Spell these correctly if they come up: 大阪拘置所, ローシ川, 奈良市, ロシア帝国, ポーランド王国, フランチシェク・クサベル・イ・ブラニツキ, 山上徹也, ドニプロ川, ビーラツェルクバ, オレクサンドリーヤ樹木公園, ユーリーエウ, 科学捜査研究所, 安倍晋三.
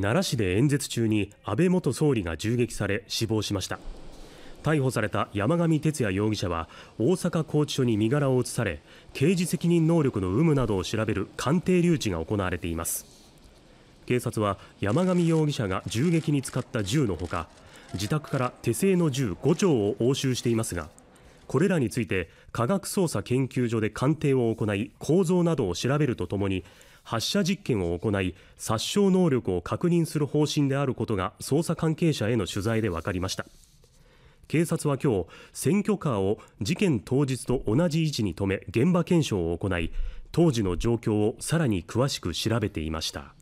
奈良市で演説中に安倍元総理が銃撃され死亡しました。逮捕された山上徹也容疑者は大阪拘置所に身柄を移され、刑事責任能力の有無などを調べる鑑定留置が行われています。警察は山上容疑者が銃撃に使った銃のほか、自宅から手製の銃5丁を押収していますが、これらについて科学捜査研究所で鑑定を行い、構造などを調べるとともに発射実験を行い、殺傷能力を確認する方針であることが捜査関係者への取材で分かりました。警察は今日、選挙カーを事件当日と同じ位置に止め現場検証を行い、当時の状況をさらに詳しく調べていました。